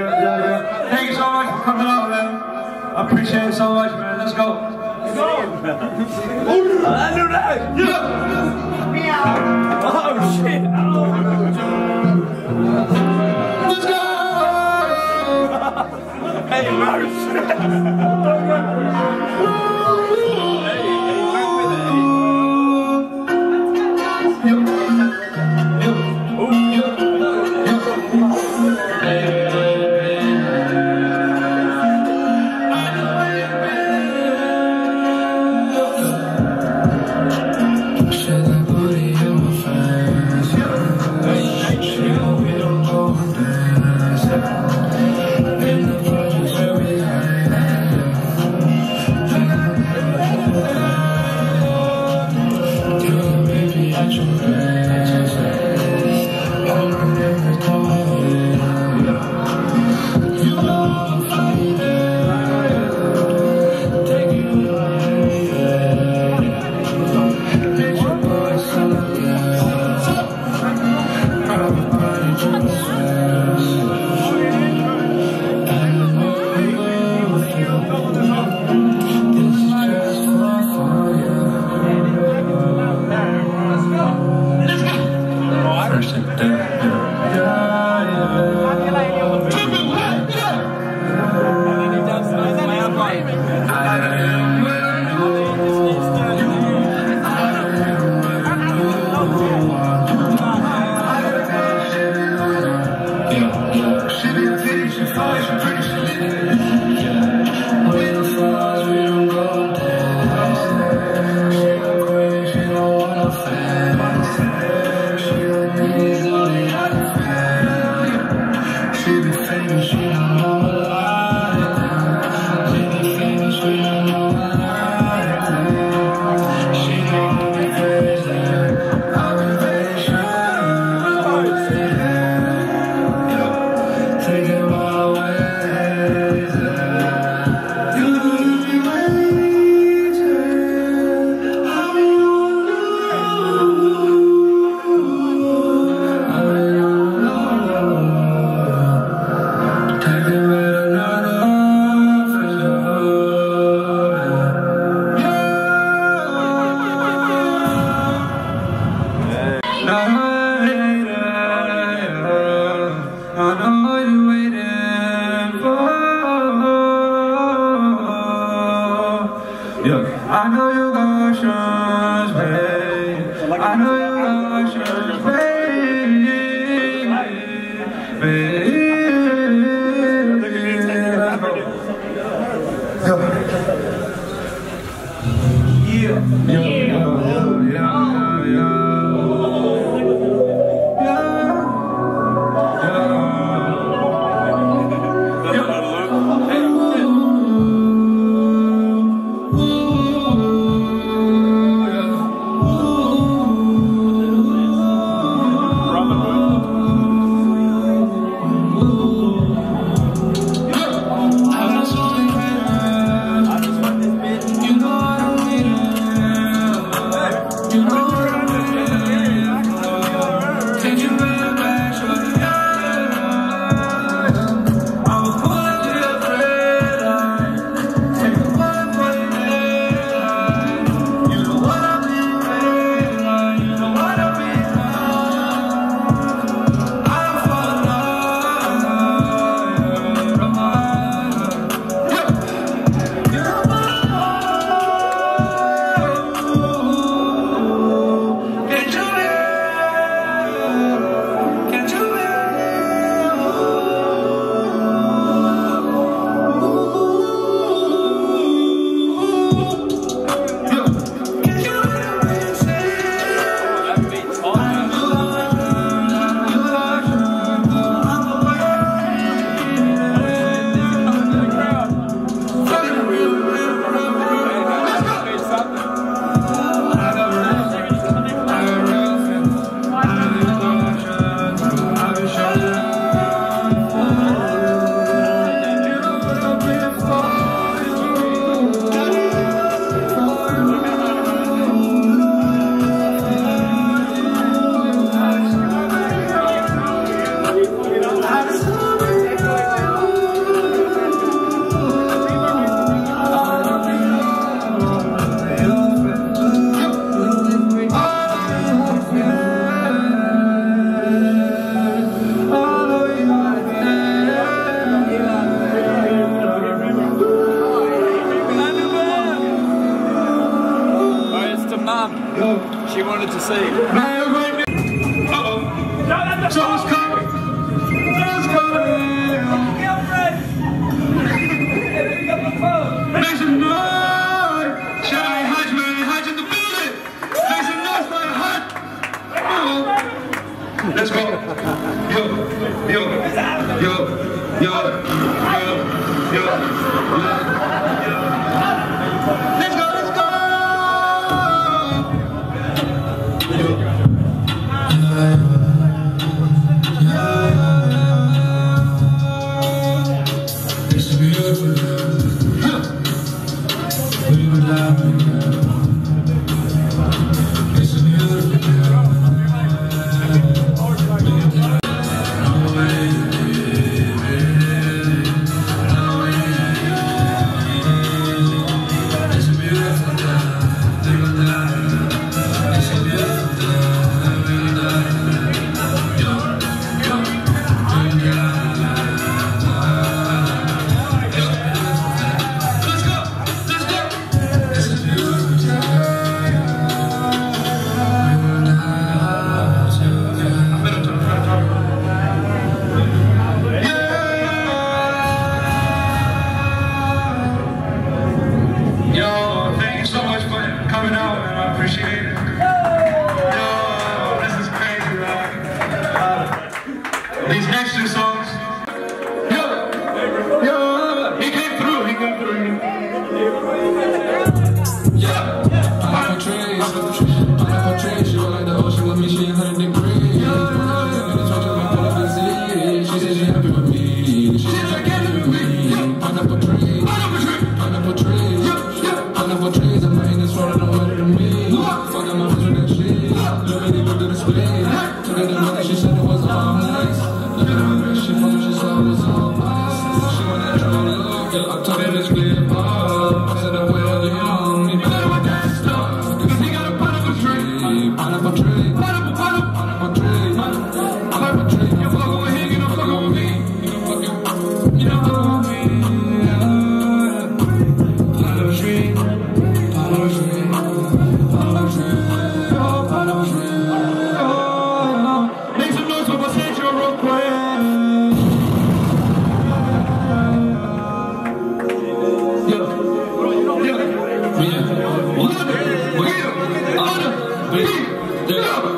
Thank you so much for coming out, man. I appreciate it so much, man. Let's go. Let's go. I knew that. Yeah. Meow. Oh, shit. Oh. Let's go. Hey, Marsh. She be famous, she don't know a lie. She be famous, she don't know a lie. Look, I know you gon' shush, babe. I know you gon' shush, babe. Babe. Yeah. She wanted to see. Uh-oh. Someone's coming. Someone's coming. Make some noise. Shine Hutch, man. Hutch in the building. Make some noise, man. Hutch. Let's go. Yo. Let's go.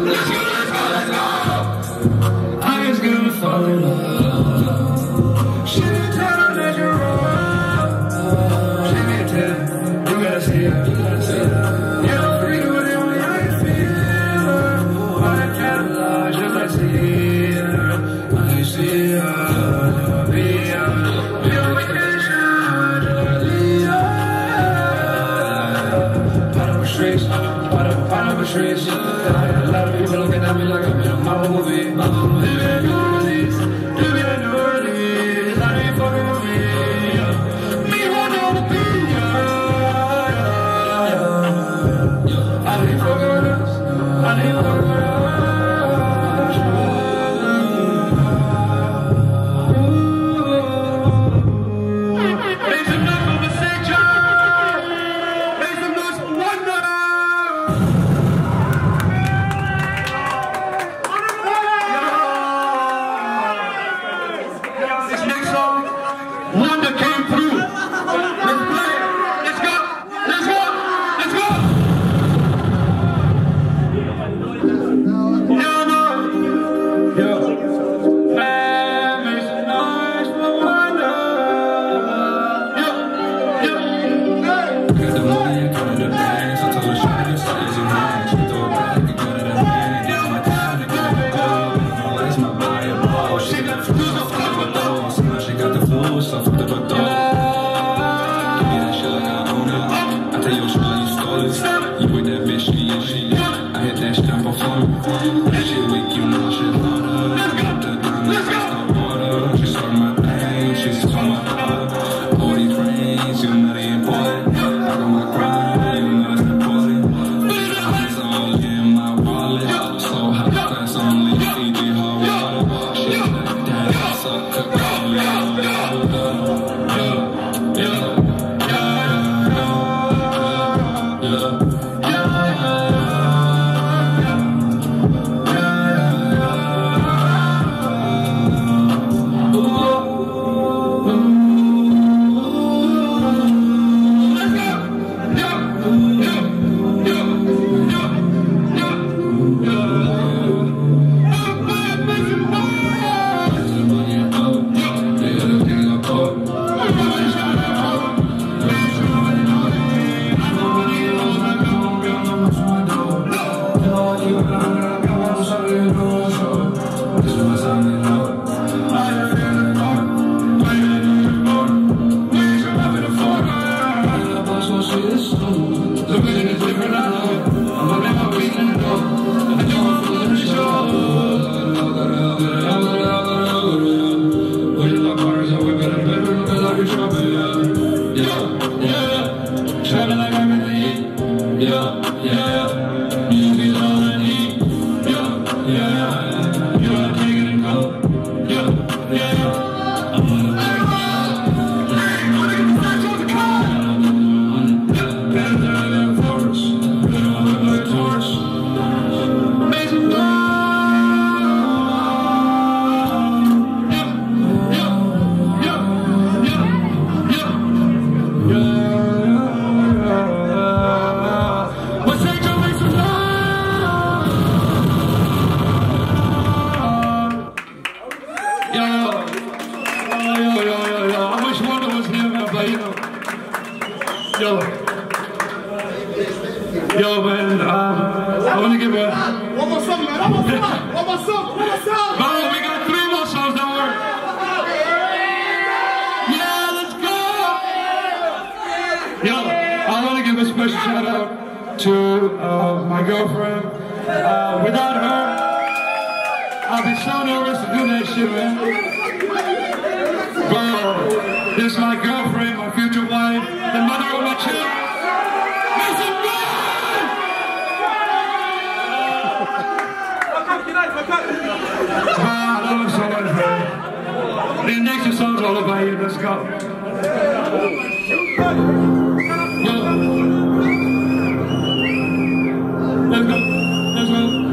I'm just gonna fall in love. I'm just gonna fall in love. Should I tell her that you're wrong? Should I tell her? You gotta see her, you gotta see her. You're free to do what I feel. But I can't lie, should I see her? When I see her, I'll be her. You're my vision, part of the streets, part of the streets. A lot of people looking at me like I'm in a Marvel movie. Living in New Orleans, living in New Orleans. I ain't fucking with me. Me want all the people. I ain't fucking with us. I ain't fucking with us. Make some noise for the section. Make some noise for wonder. Wonder came through. Let's play. Let's go. Let's go. Let's go. No, no. Yo. Man, make some noise for Wonder. Yo. Yo. Got the money and coming to banks. I told her she could start using mine. She thought that I could go to the bank. Now my time to go to go. All is my body and ball. She got the flow. She got the flow, so fuck the door. Give me that shit like I own it. I tell you, she stole it. You with that bitch, she. I hit that shit up on phone. That shit weak, you know shit harder. Got the diamonds, I start water. She stole my thing, she stole my heart. All these rings, you know they important. I got my grind, you know it's important. The diamonds all in my wallet. So high class only, EG hard water. Shit like that, suck a Yo, man, I want to give a... One more song, man, one more song! No, we got 3 more songs, don't worry. Yeah, let's go! Yo, I want to give a special shout-out to my girlfriend. Without her, I'd be so nervous to do that shit, man. But this is my girlfriend, my future wife, the mother of my children. I love her so much, man. The next 2 songs are all about you. Let's go. Let's go. Let's go. I'm in love.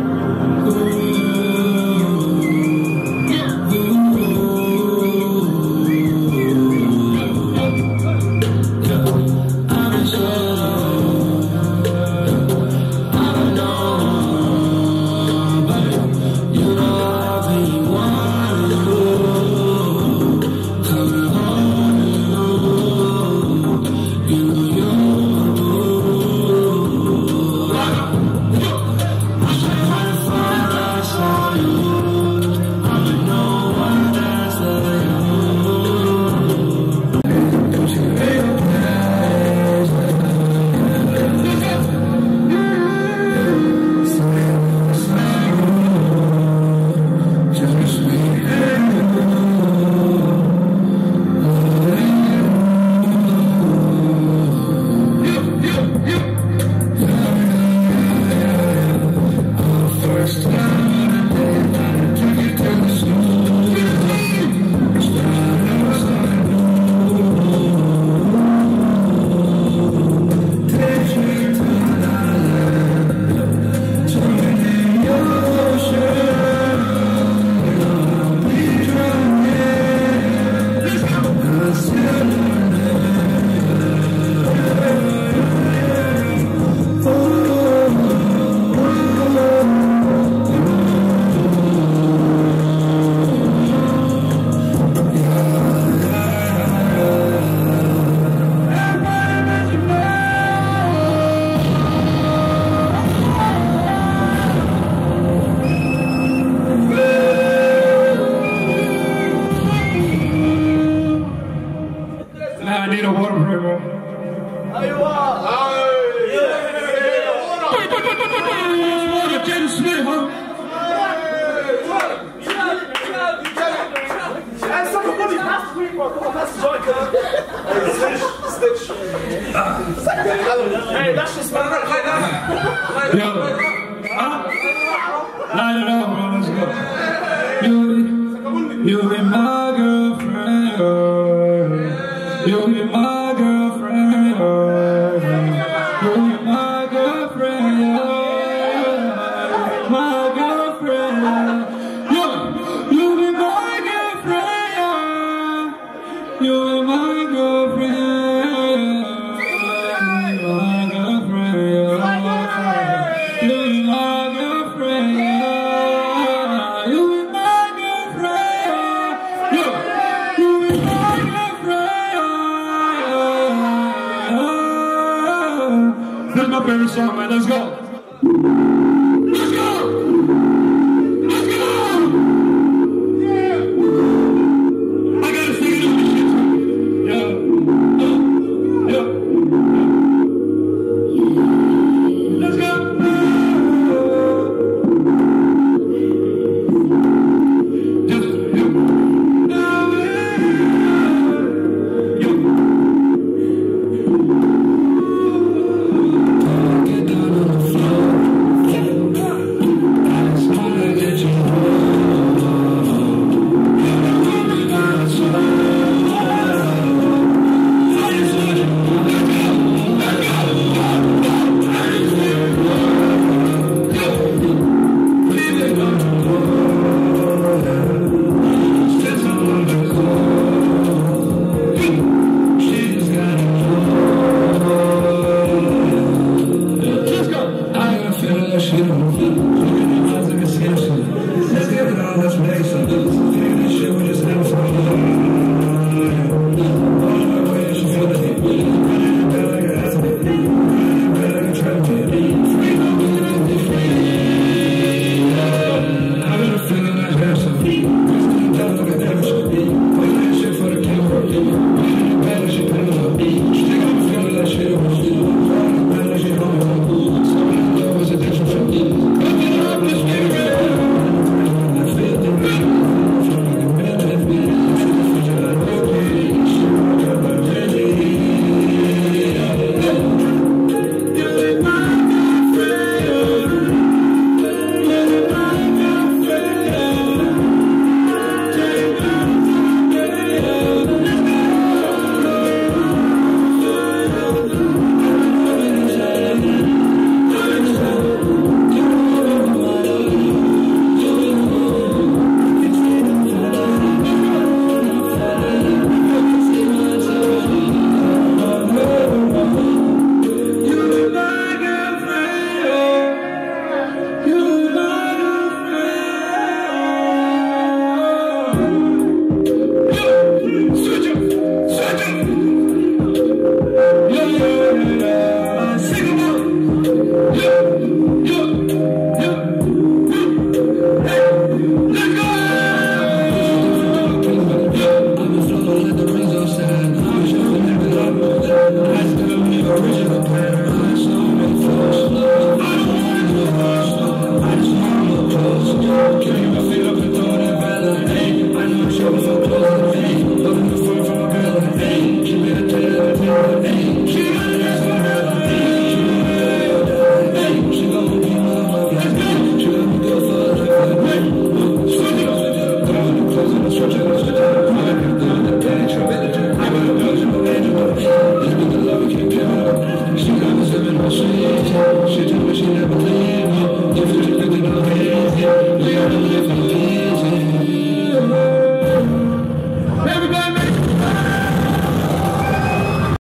She did what she never did.